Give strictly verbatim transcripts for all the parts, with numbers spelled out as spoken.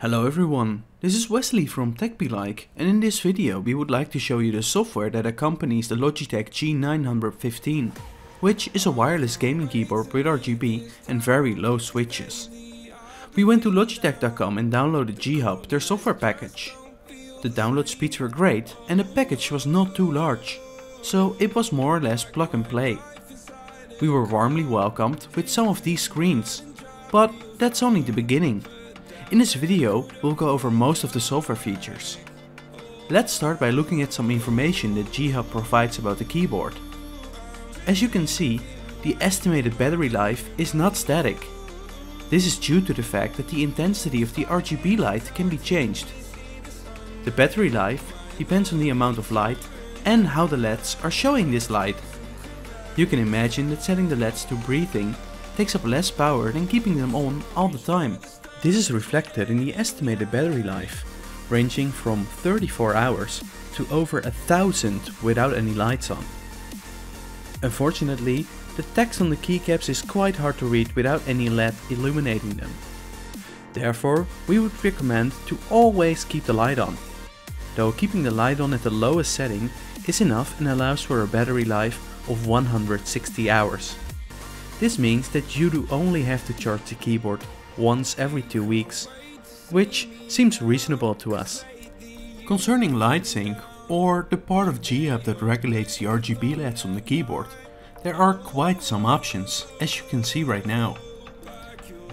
Hello everyone, this is Wesley from TechBeLike, and in this video we would like to show you the software that accompanies the Logitech G nine fifteen, which is a wireless gaming keyboard with R G B and very low switches. We went to logitech dot com and downloaded G Hub, their software package. The download speeds were great and the package was not too large, so it was more or less plug and play. We were warmly welcomed with some of these screens, but that's only the beginning. In this video, we'll go over most of the software features. Let's start by looking at some information that G Hub provides about the keyboard. As you can see, the estimated battery life is not static. This is due to the fact that the intensity of the R G B light can be changed. The battery life depends on the amount of light and how the L E Ds are showing this light. You can imagine that setting the L E Ds to breathing takes up less power than keeping them on all the time. This is reflected in the estimated battery life, ranging from thirty-four hours to over a thousand without any lights on. Unfortunately, the text on the keycaps is quite hard to read without any L E D illuminating them. Therefore, we would recommend to always keep the light on, though keeping the light on at the lowest setting is enough and allows for a battery life of one hundred sixty hours. This means that you do only have to charge the keyboard once every two weeks, which seems reasonable to us. Concerning LightSync, or the part of G Hub that regulates the R G B L E Ds on the keyboard, there are quite some options, as you can see right now.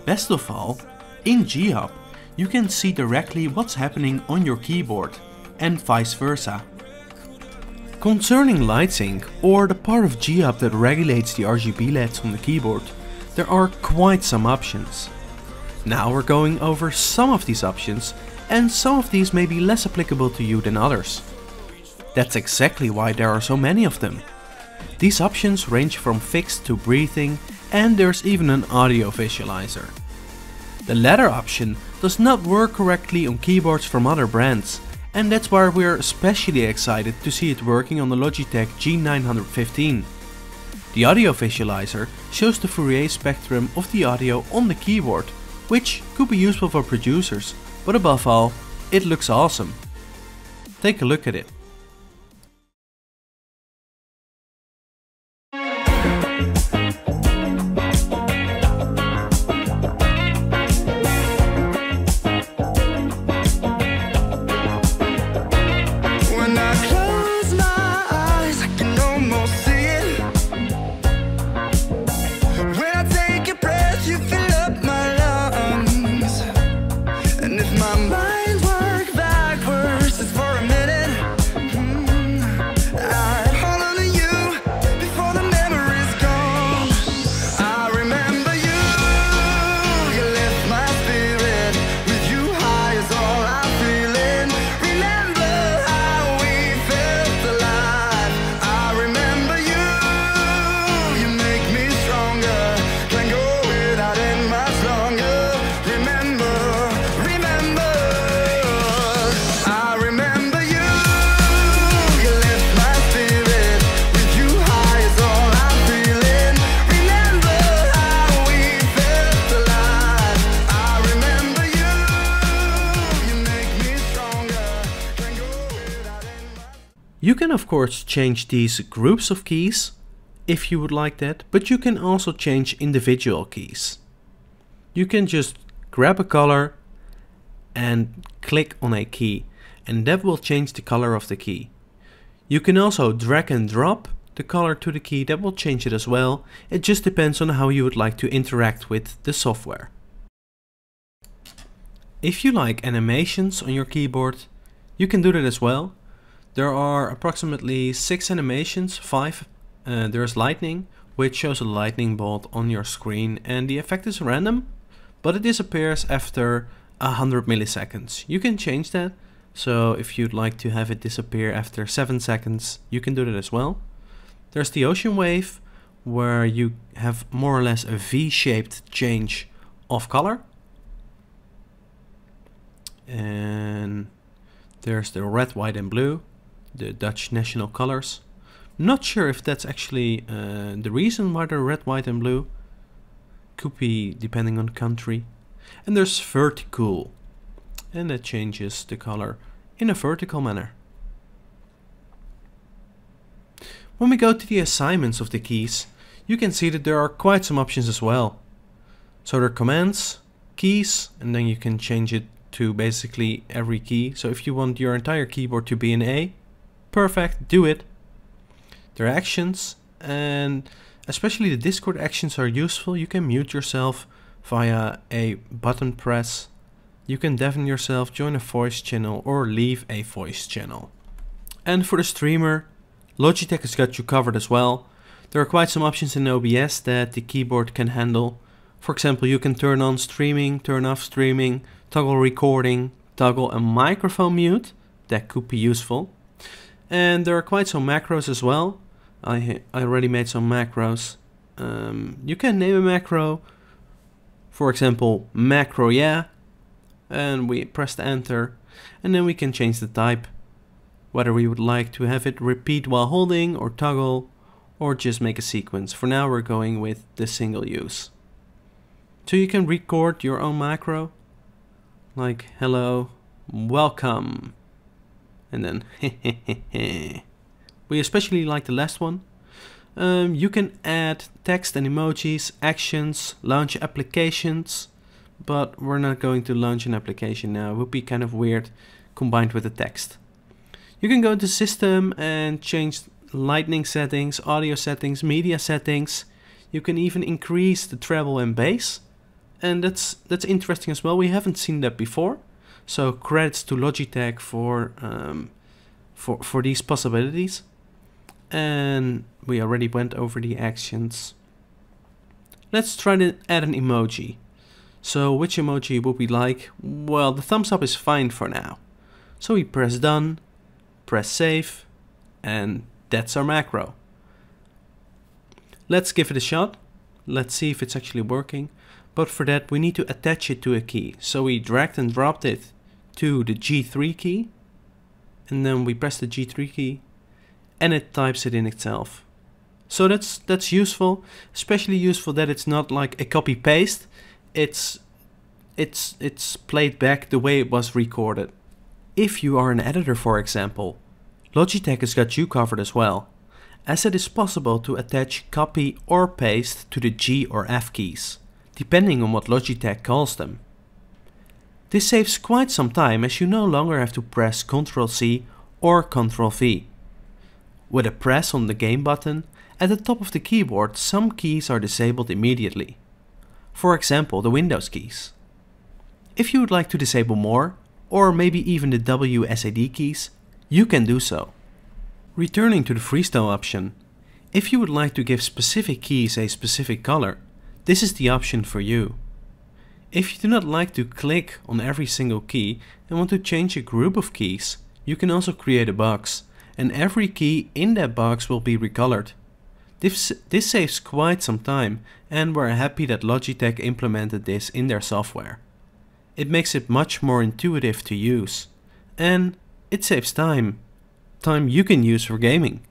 Best of all, in G Hub, you can see directly what's happening on your keyboard, and vice versa. Concerning LightSync, or the part of G Hub that regulates the R G B L E Ds on the keyboard, there are quite some options. Now we're going over some of these options, and some of these may be less applicable to you than others. That's exactly why there are so many of them. These options range from fixed to breathing, and there's even an audio visualizer. The latter option does not work correctly on keyboards from other brands, and that's why we're especially excited to see it working on the Logitech G nine fifteen. The audio visualizer shows the Fourier spectrum of the audio on the keyboard, which could be useful for producers, but above all, it looks awesome. Take a look at it. You can of course change these groups of keys, if you would like that, but you can also change individual keys. You can just grab a color and click on a key, and that will change the color of the key. You can also drag and drop the color to the key, that will change it as well. It just depends on how you would like to interact with the software. If you like animations on your keyboard, you can do that as well. There are approximately six animations, five. Uh, there's lightning, which shows a lightning bolt on your screen, and the effect is random, but it disappears after one hundred milliseconds. You can change that, so if you'd like to have it disappear after seven seconds, you can do that as well. There's the ocean wave, where you have more or less a V-shaped change of color. And there's the red, white and blue, the Dutch national colors. Not sure if that's actually uh, the reason why they're red, white and blue. Could be depending on country. And there's vertical, and that changes the color in a vertical manner. When we go to the assignments of the keys, you can see that there are quite some options as well. So there are commands, keys, and then you can change it to basically every key. So if you want your entire keyboard to be an A, perfect, do it. There are actions, and especially the Discord actions are useful. You can mute yourself via a button press. You can deafen yourself, join a voice channel, or leave a voice channel. And for the streamer, Logitech has got you covered as well. There are quite some options in O B S that the keyboard can handle. For example, you can turn on streaming, turn off streaming, toggle recording, toggle a microphone mute. That could be useful. And there are quite some macros as well. I, I already made some macros. Um, you can name a macro. For example, macro yeah. And we press enter. And then we can change the type, whether we would like to have it repeat while holding or toggle, or just make a sequence. For now we're going with the single use. So you can record your own macro, like hello, welcome, and then hehehehe. We especially like the last one. Um, you can add text and emojis, actions, launch applications, but we're not going to launch an application now. It would be kind of weird combined with the text. You can go to system and change lighting settings, audio settings, media settings. You can even increase the treble and bass, and that's that's interesting as well. We haven't seen that before, so credits to Logitech for um, for for these possibilities. And we already went over the actions. Let's try to add an emoji. So which emoji would we like? Well, the thumbs up is fine for now. So we press done, press save, and that's our macro. Let's give it a shot. Let's see if it's actually working. But for that, we need to attach it to a key. So we dragged and dropped it to the G three key, and then we press the G three key, and it types it in itself. So that's that's useful, especially useful that it's not like a copy paste. It's it's it's played back the way it was recorded. If you are an editor, for example, Logitech has got you covered as well, as it is possible to attach copy or paste to the G or F keys, depending on what Logitech calls them. This saves quite some time, as you no longer have to press control C or control V. With a press on the game button, at the top of the keyboard some keys are disabled immediately. For example, the Windows keys. If you would like to disable more, or maybe even the W S A D keys, you can do so. Returning to the freestyle option, if you would like to give specific keys a specific color, this is the option for you. If you do not like to click on every single key and want to change a group of keys, you can also create a box, and every key in that box will be recolored. This, this saves quite some time, and we're happy that Logitech implemented this in their software. It makes it much more intuitive to use, and it saves time. Time you can use for gaming.